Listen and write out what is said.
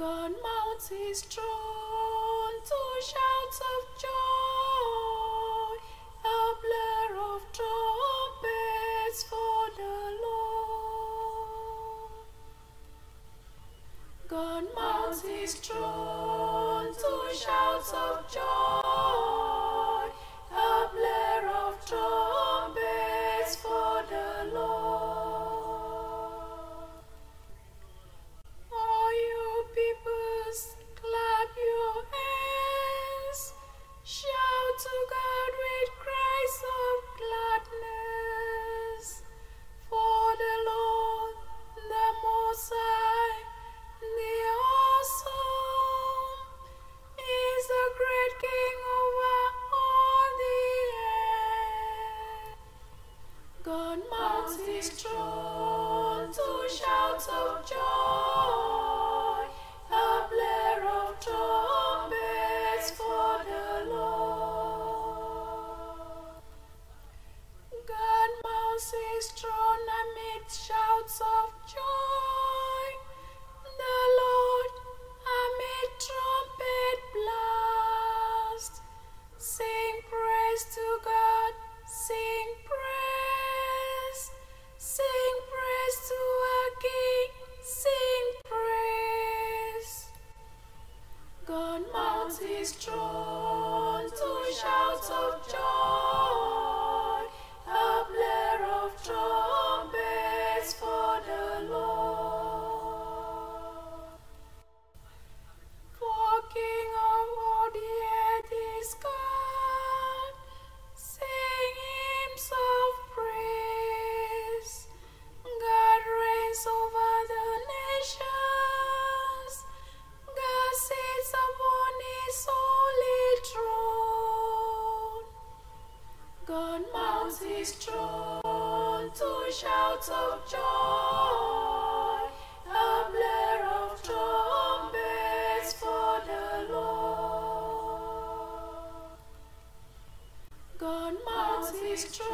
God mounts his throne to shouts of joy, a blare of trumpets for the Lord. God mounts his throne to shouts of joy, a blare of trumpets for the Lord. It's true.